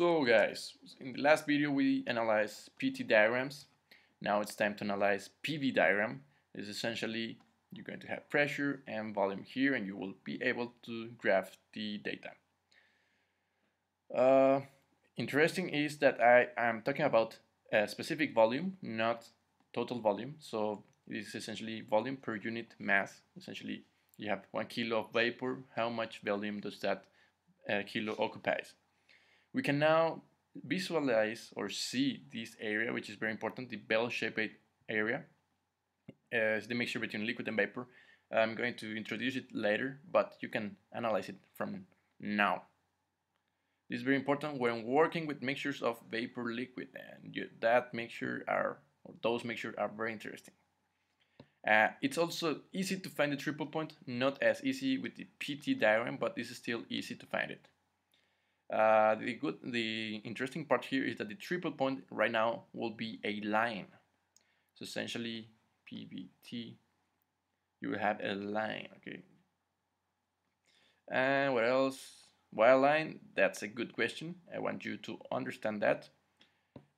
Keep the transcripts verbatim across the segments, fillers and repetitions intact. So guys, in the last video we analyzed P T diagrams. Now it's time to analyze P V diagram. It's essentially you're going to have pressure and volume here and you will be able to graph the data. Uh, interesting is that I am talking about a specific volume, not total volume. So it is essentially volume per unit mass. Essentially you have one kilo of vapor, how much volume does that uh, kilo occupies? We can now visualize or see this area, which is very important, the bell-shaped area. Uh, it's the mixture between liquid and vapor. I'm going to introduce it later, but you can analyze it from now. This is very important when working with mixtures of vapor liquid, and you, that mixture are, or those mixtures are very interesting. Uh, it's also easy to find the triple point, not as easy with the P T diagram, but this is still easy to find it. Uh, the good, the interesting part here is that the triple point right now will be a line. So essentially, P V T, you will have a line, okay. And what else? Why a line? That's a good question. I want you to understand that.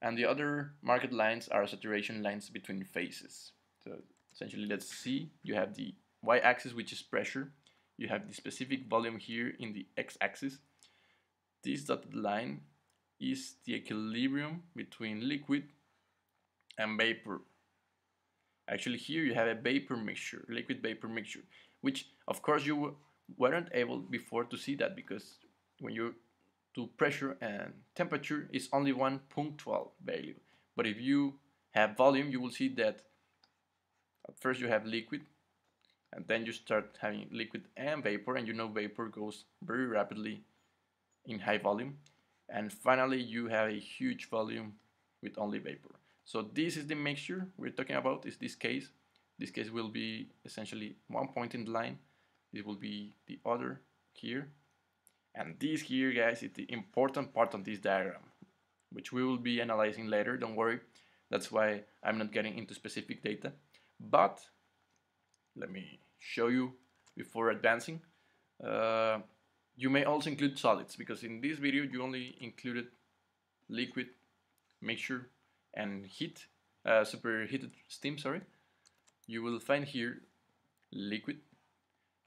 And the other marked lines are saturation lines between phases. So essentially, let's see. You have the y-axis, which is pressure. You have the specific volume here in the x-axis. This dotted line is the equilibrium between liquid and vapor. Actually, here you have a vapor mixture, liquid vapor mixture, which of course you weren't able before to see that, because when you do pressure and temperature, it's only one punctual value. But if you have volume, you will see that at first you have liquid, and then you start having liquid and vapor, and you know vapor goes very rapidly in high volume, and finally you have a huge volume with only vapor. So this is the mixture we're talking about, is this case. This case will be essentially one point in the line. This will be the other here, and this here, guys, is the important part of this diagram, which we will be analyzing later. Don't worry, that's why I'm not getting into specific data, but let me show you before advancing. uh, You may also include solids, because in this video you only included liquid, mixture, and heat, uh, superheated steam, sorry. You will find here liquid,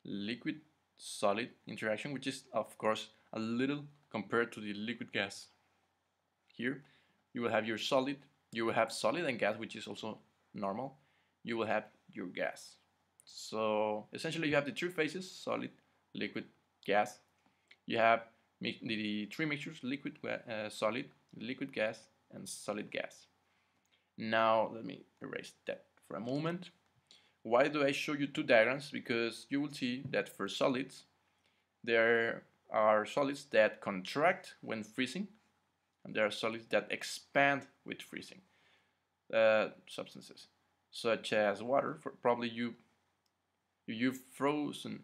liquid, solid interaction, which is of course a little compared to the liquid gas. Here you will have your solid, you will have solid and gas, which is also normal. You will have your gas. So essentially you have the three phases, solid, liquid, gas. You have the three mixtures, liquid, uh, solid, liquid gas, and solid gas. Now, let me erase that for a moment. Why do I show you two diagrams? Because you will see that for solids, there are solids that contract when freezing, and there are solids that expand with freezing. Uh, substances, such as water, for probably you, you've frozen,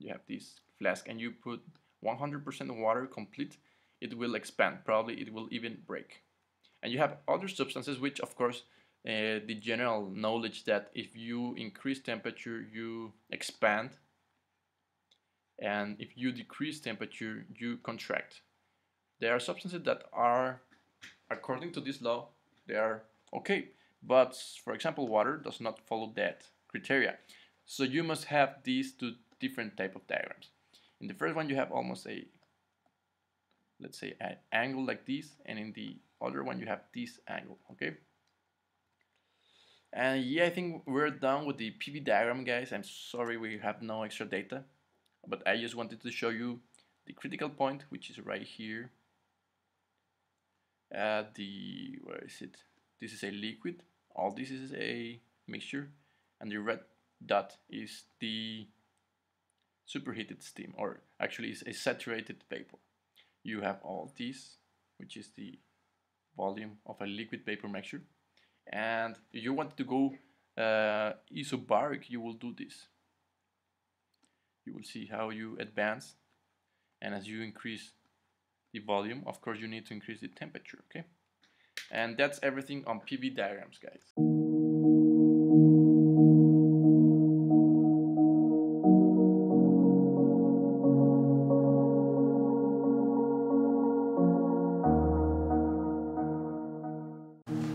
you have this flask, and you put one hundred percent water complete, it will expand, probably it will even break. And you have other substances which of course uh, the general knowledge that if you increase temperature you expand, and if you decrease temperature you contract. There are substances that are, according to this law, they are okay, but for example water does not follow that criteria. So you must have these two different type of diagrams. In the first one you have almost a, let's say, an angle like this, and in the other one you have this angle, okay? And yeah, I think we're done with the P V diagram, guys. I'm sorry we have no extra data, but I just wanted to show you the critical point, which is right here. Uh, the, where is it? This is a liquid, all this is a mixture, and the red dot is the superheated steam, or actually is a saturated vapor. You have all this, which is the volume of a liquid vapor mixture, and if you want to go uh, isobaric, you will do this. You will see how you advance, and as you increase the volume, of course you need to increase the temperature, okay? And that's everything on P V diagrams, guys.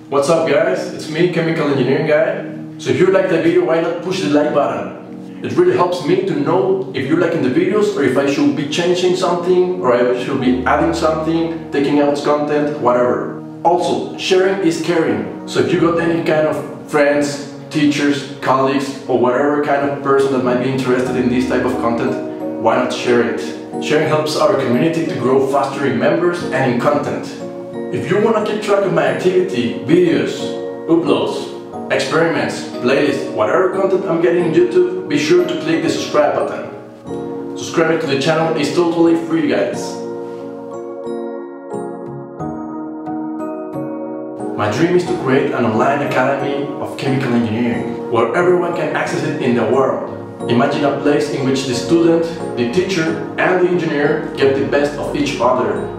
What's up guys, it's me, Chemical Engineering Guy. So if you like the video, why not push the like button? It really helps me to know if you're liking the videos or if I should be changing something or I should be adding something, taking out content, whatever. Also, sharing is caring. So if you got any kind of friends, teachers, colleagues or whatever kind of person that might be interested in this type of content, why not share it? Sharing helps our community to grow faster in members and in content. If you want to keep track of my activity, videos, uploads, experiments, playlists, whatever content I'm getting on YouTube, be sure to click the subscribe button. Subscribing to the channel is totally free, guys. My dream is to create an online academy of chemical engineering, where everyone can access it in the world. Imagine a place in which the student, the teacher and the engineer get the best of each other.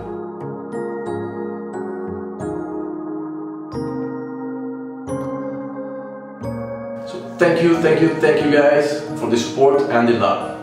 So thank you, thank you, thank you guys for the support and the love.